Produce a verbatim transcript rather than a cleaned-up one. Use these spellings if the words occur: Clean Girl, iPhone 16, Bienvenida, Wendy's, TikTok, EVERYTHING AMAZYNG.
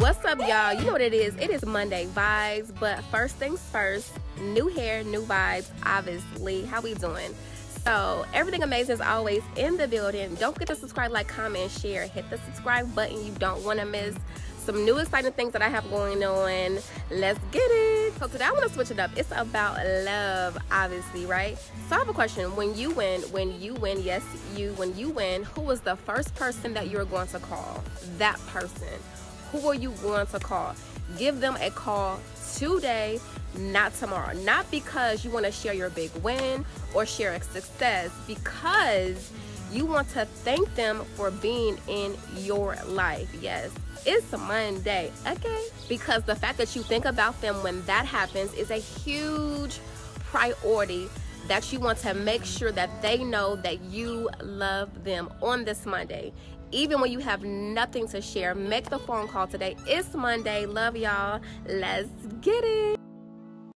What's up, y'all? You know what it is. It is Monday vibes, but first things first, new hair, new vibes, obviously. How we doing? So, everything amazing is always in the building. Don't forget to subscribe, like, comment, share. Hit the subscribe button. You don't want to miss some new exciting things that I have going on. Let's get it. So today I want to switch it up. It's about love, obviously, right? So I have a question. When you win, when you win, yes, you, when you win, who was the first person that you're going to call? That person. Who are you going to call? Give them a call today, not tomorrow. Not because you want to share your big win or share a success, because you want to thank them for being in your life. Yes, it's Monday, okay? Because the fact that you think about them when that happens is a huge priority that you want to make sure that they know that you love them on this Monday. Even when you have nothing to share, make the phone call today. It's Monday. Love y'all. Let's get it.